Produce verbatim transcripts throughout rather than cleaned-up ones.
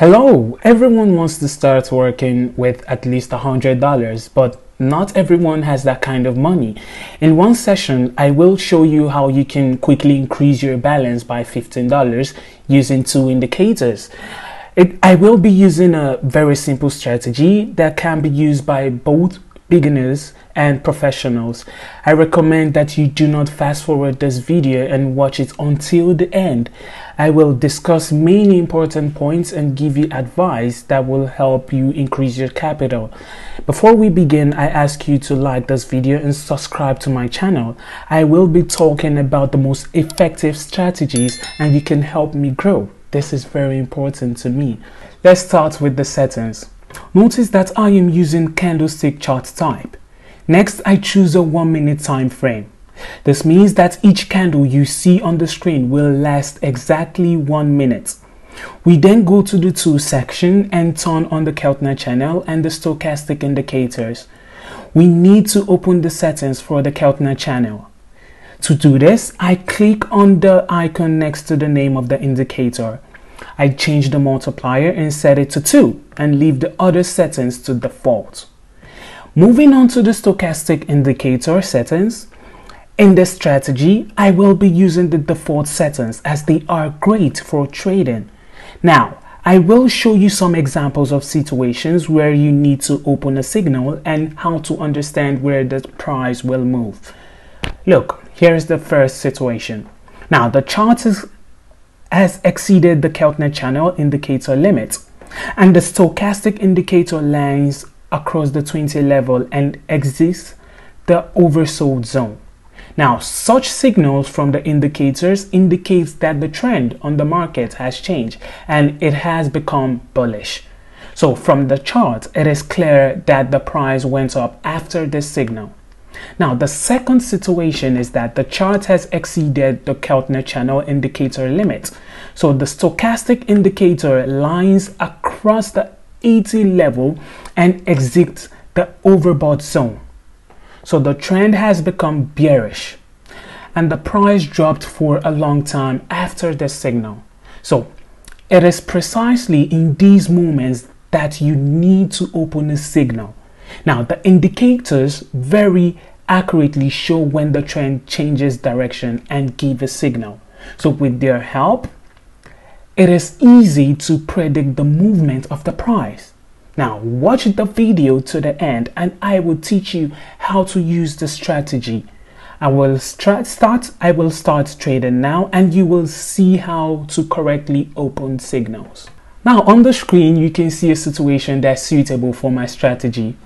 Hello! Everyone wants to start working with at least one hundred dollars, but not everyone has that kind of money. In one session, I will show you how you can quickly increase your balance by fifteen dollars using two indicators. It, I will be using a very simple strategy that can be used by both beginners and professionals. I recommend that you do not fast forward this video and watch it until the end. I will discuss many important points and give you advice that will help you increase your capital. Before we begin, I ask you to like this video and subscribe to my channel. I will be talking about the most effective strategies and you can help me grow. This is very important to me. Let's start with the settings. Notice that I am using candlestick chart type. Next, I choose a one minute time frame. This means that each candle you see on the screen will last exactly one minute. We then go to the tool section and turn on the Keltner channel and the stochastic indicators. We need to open the settings for the Keltner channel. To do this, I click on the icon next to the name of the indicator. I change the multiplier and set it to two and leave the other settings to default. Moving on to the stochastic indicator settings. In this strategy, I will be using the default settings as they are great for trading. Now, I will show you some examples of situations where you need to open a signal and how to understand where the price will move. Look, here is the first situation. Now, the chart is has exceeded the Keltner channel indicator limit, and the stochastic indicator lines across the twenty level and exits the oversold zone. Now, such signals from the indicators indicates that the trend on the market has changed and it has become bullish. So from the chart, it is clear that the price went up after this signal. Now, the second situation is that the chart has exceeded the Keltner channel indicator limit. So the stochastic indicator lines across the eighty level and exits the overbought zone. So the trend has become bearish and the price dropped for a long time after this signal. So it is precisely in these moments that you need to open a signal. Now, the indicators very accurately show when the trend changes direction and give a signal. So with their help, it is easy to predict the movement of the price. Now, watch the video to the end and I will teach you how to use the strategy. I will start, I will start trading now and you will see how to correctly open signals. Now, on the screen, you can see a situation that's suitable for my strategy.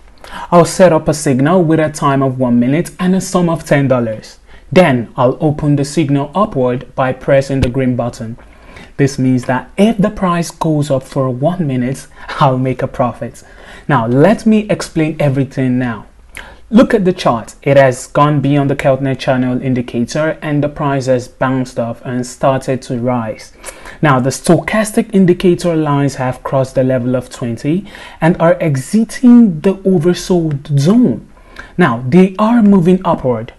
I'll set up a signal with a time of one minute and a sum of ten dollars. Then I'll open the signal upward by pressing the green button. This means that if the price goes up for one minute, I'll make a profit. Now, let me explain everything now. Look at the chart. It has gone beyond the Keltner channel indicator and the price has bounced off and started to rise. Now, the stochastic indicator lines have crossed the level of twenty and are exiting the oversold zone. Now, they are moving upward.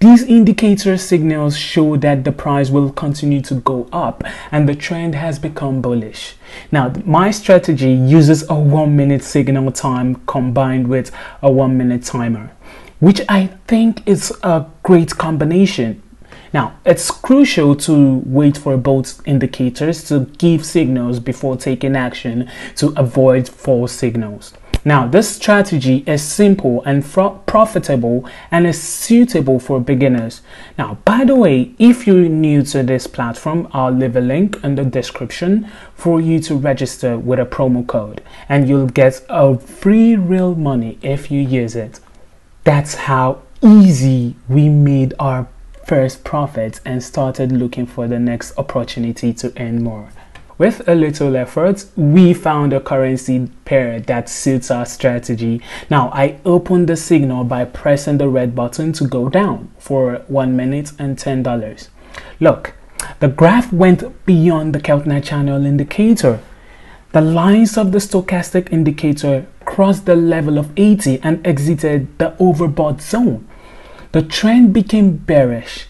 These indicator signals show that the price will continue to go up and the trend has become bullish. Now, my strategy uses a one minute signal time combined with a one minute timer, which I think is a great combination. Now, it's crucial to wait for both indicators to give signals before taking action to avoid false signals. Now, this strategy is simple and profitable and is suitable for beginners. Now, by the way, if you're new to this platform, I'll leave a link in the description for you to register with a promo code and you'll get a free real money if you use it. That's how easy we made our first profit and started looking for the next opportunity to earn more. With a little effort, we found a currency pair that suits our strategy. Now, I opened the signal by pressing the red button to go down for one minute and ten dollars. Look, the graph went beyond the Keltner channel indicator. The lines of the stochastic indicator crossed the level of eighty and exited the overbought zone. The trend became bearish.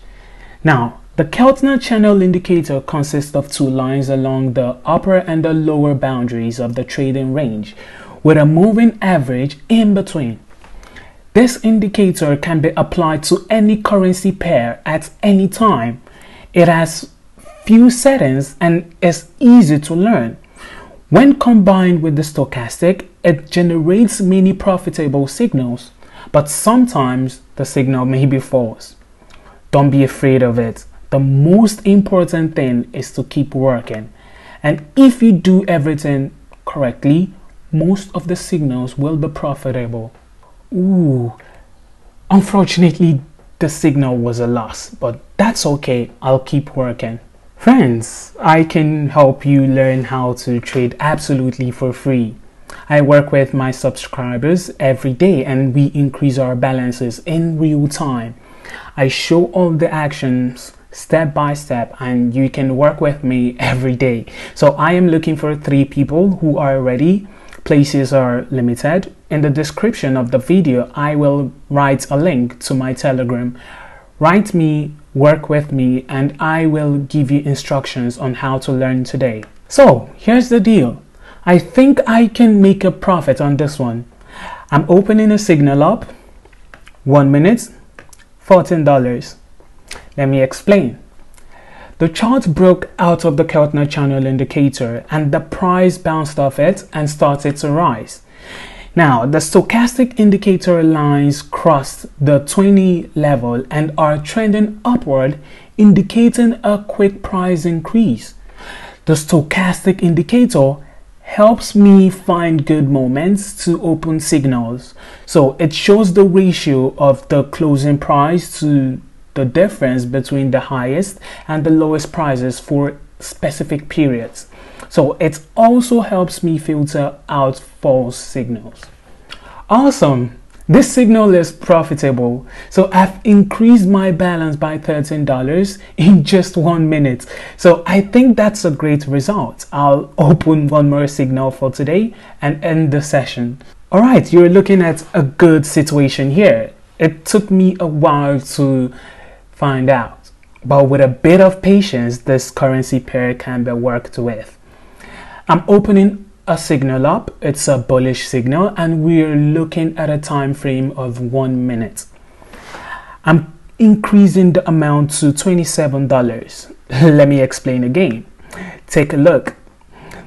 Now, The Keltner channel indicator consists of two lines along the upper and the lower boundaries of the trading range, with a moving average in between. This indicator can be applied to any currency pair at any time. It has few settings and is easy to learn. When combined with the stochastic, it generates many profitable signals, but sometimes the signal may be false. Don't be afraid of it. The most important thing is to keep working, and if you do everything correctly, most of the signals will be profitable. Ooh, unfortunately the signal was a loss, but that's okay, I'll keep working. Friends, I can help you learn how to trade absolutely for free. I work with my subscribers every day and we increase our balances in real time. I show all the actions step by step and you can work with me every day. So I am looking for three people who are ready. Places are limited. In the description of the video, I will write a link to my Telegram. Write me, work with me, and I will give you instructions on how to learn today. So here's the deal. I think I can make a profit on this one. I'm opening a signal up. One minute, fourteen dollars. Let me explain. The chart broke out of the Keltner channel indicator and the price bounced off it and started to rise. Now, the stochastic indicator lines crossed the twenty level and are trending upward, indicating a quick price increase. The stochastic indicator helps me find good moments to open signals. So it shows the ratio of the closing price to the difference between the highest and the lowest prices for specific periods. So it also helps me filter out false signals. Awesome! This signal is profitable. So I've increased my balance by thirteen dollars in just one minute. So I think that's a great result. I'll open one more signal for today and end the session. Alright, you're looking at a good situation here. It took me a while to find out, but with a bit of patience, this currency pair can be worked with. I'm opening a signal up. It's a bullish signal and we're looking at a time frame of one minute. I'm increasing the amount to twenty-seven dollars. Let me explain again. Take a look.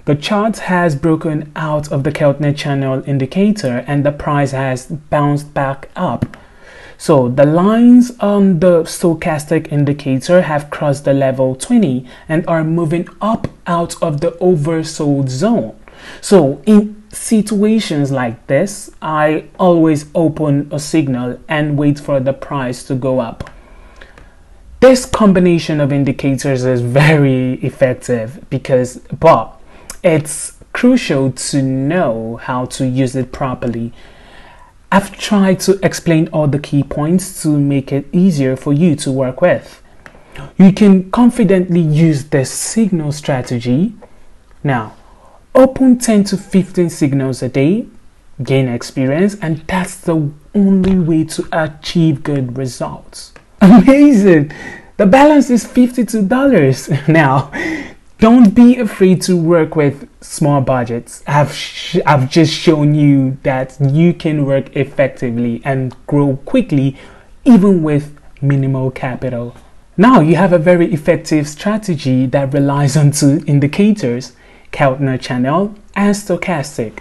The chart has broken out of the Keltner channel indicator and the price has bounced back up. So the lines on the stochastic indicator have crossed the level twenty and are moving up out of the oversold zone. So in situations like this, I always open a signal and wait for the price to go up. This combination of indicators is very effective because, but it's crucial to know how to use it properly. I've tried to explain all the key points to make it easier for you to work with. You can confidently use this signal strategy. Now, open ten to fifteen signals a day, gain experience, and that's the only way to achieve good results. Amazing! The balance is fifty-two dollars now. Don't be afraid to work with small budgets. I've, sh I've just shown you that you can work effectively and grow quickly even with minimal capital. Now you have a very effective strategy that relies on two indicators, Keltner channel and stochastic.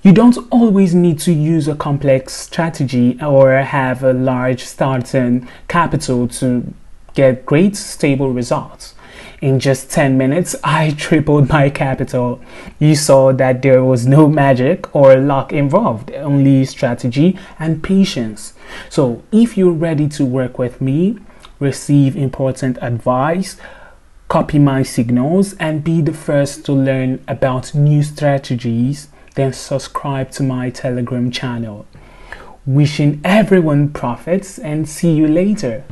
You don't always need to use a complex strategy or have a large starting capital to get great stable results. In just ten minutes, I tripled my capital. You saw that there was no magic or luck involved, only strategy and patience. So if you're ready to work with me, receive important advice, copy my signals, and be the first to learn about new strategies, then subscribe to my Telegram channel. Wishing everyone profits and see you later.